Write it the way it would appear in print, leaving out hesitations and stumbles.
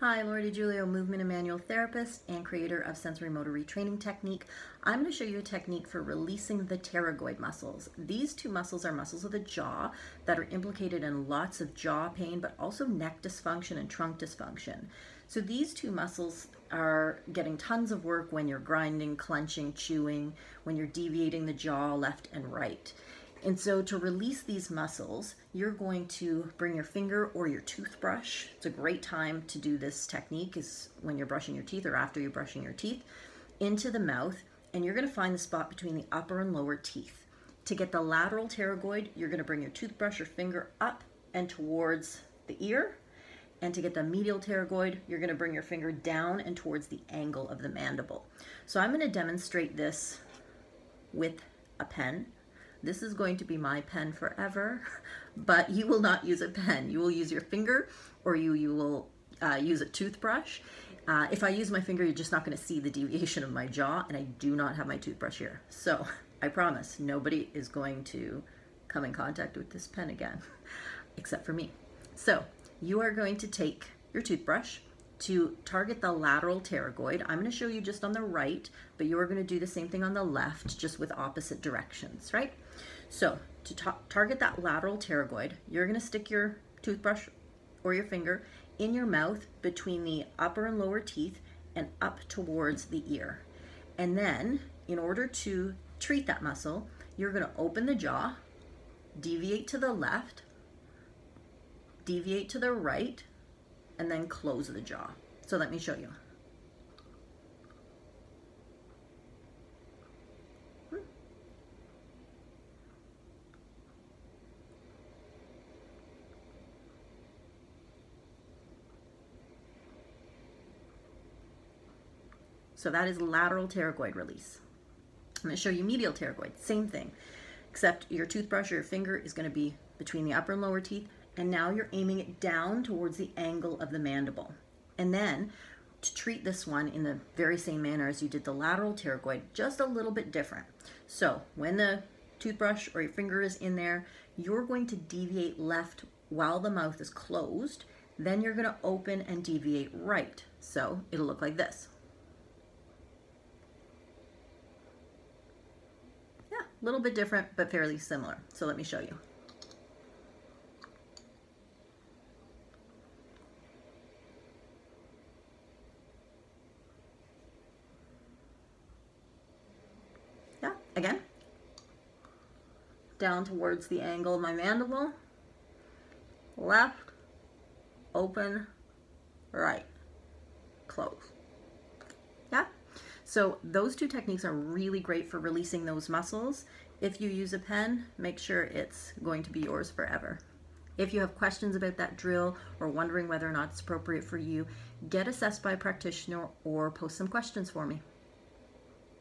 Hi, Laurie Di Giulio, movement and manual therapist and creator of Sensory Motor Retraining Technique. I'm going to show you a technique for releasing the pterygoid muscles. These two muscles are muscles of the jaw that are implicated in lots of jaw pain, but also neck dysfunction and trunk dysfunction. So these two muscles are getting tons of work when you're grinding, clenching, chewing, when you're deviating the jaw left and right. And so to release these muscles, you're going to bring your finger or your toothbrush. It's a great time to do this technique is when you're brushing your teeth or after you're brushing your teeth, into the mouth, and you're going to find the spot between the upper and lower teeth. To get the lateral pterygoid, you're going to bring your toothbrush or finger up and towards the ear. And to get the medial pterygoid, you're going to bring your finger down and towards the angle of the mandible. So I'm going to demonstrate this with a pen. This is going to be my pen forever, but you will not use a pen. You will use your finger, or you will use a toothbrush. If I use my finger, you're just not going to see the deviation of my jaw, and I do not have my toothbrush here. So I promise nobody is going to come in contact with this pen again, except for me. So you are going to take your toothbrush to target the lateral pterygoid. I'm going to show you just on the right, but you are going to do the same thing on the left, just with opposite directions, right? So to target that lateral pterygoid, you're going to stick your toothbrush or your finger in your mouth between the upper and lower teeth and up towards the ear. And then in order to treat that muscle, you're going to open the jaw, deviate to the left, deviate to the right, and then close the jaw. So let me show you. So that is lateral pterygoid release. I'm going to show you medial pterygoid, same thing, except your toothbrush or your finger is going to be between the upper and lower teeth. And now you're aiming it down towards the angle of the mandible. And then to treat this one in the very same manner as you did the lateral pterygoid, just a little bit different. So when the toothbrush or your finger is in there, you're going to deviate left while the mouth is closed. Then you're going to open and deviate right. So it'll look like this. Yeah, a little bit different, but fairly similar. So let me show you. Again, down towards the angle of my mandible, left, open, right, close. Yeah, so those two techniques are really great for releasing those muscles. If you use a pen, make sure it's going to be yours forever. If you have questions about that drill or wondering whether or not it's appropriate for you, get assessed by a practitioner or post some questions for me.